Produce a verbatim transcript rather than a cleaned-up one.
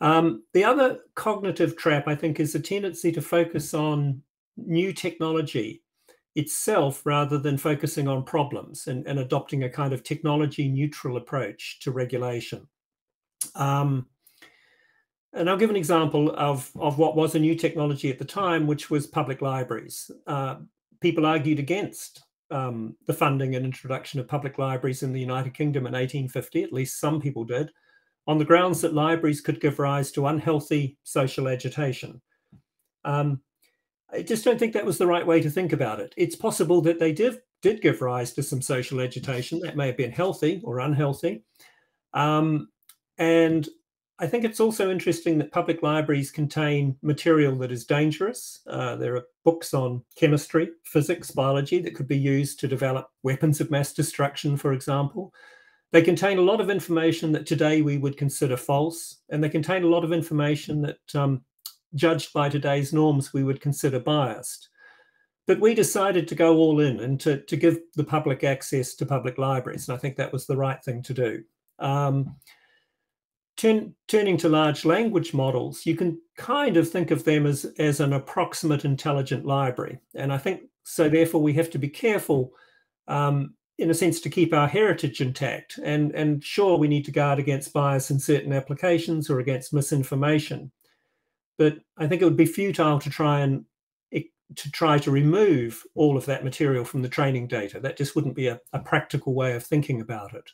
Um, the other cognitive trap, I think, is the tendency to focus on new technology itself rather than focusing on problems and, and adopting a kind of technology-neutral approach to regulation. Um, and I'll give an example of, of what was a new technology at the time, which was public libraries. Uh, people argued against um, the funding and introduction of public libraries in the United Kingdom in eighteen fifty, at least some people did, on the grounds that libraries could give rise to unhealthy social agitation. Um, I just don't think that was the right way to think about it. It's possible that they did, did give rise to some social agitation that may have been healthy or unhealthy. Um, and I think it's also interesting that public libraries contain material that is dangerous. Uh, there are books on chemistry, physics, biology that could be used to develop weapons of mass destruction, for example. They contain a lot of information that today we would consider false, and they contain a lot of information that, um, judged by today's norms, we would consider biased. But we decided to go all in and to, to give the public access to public libraries, and I think that was the right thing to do. Um, turn, turning to large language models, you can kind of think of them as, as an approximate intelligent library, and I think so therefore we have to be careful um, in a sense, to keep our heritage intact. And, and sure, we need to guard against bias in certain applications or against misinformation. But I think it would be futile to try and to try to remove all of that material from the training data. That just wouldn't be a, a practical way of thinking about it.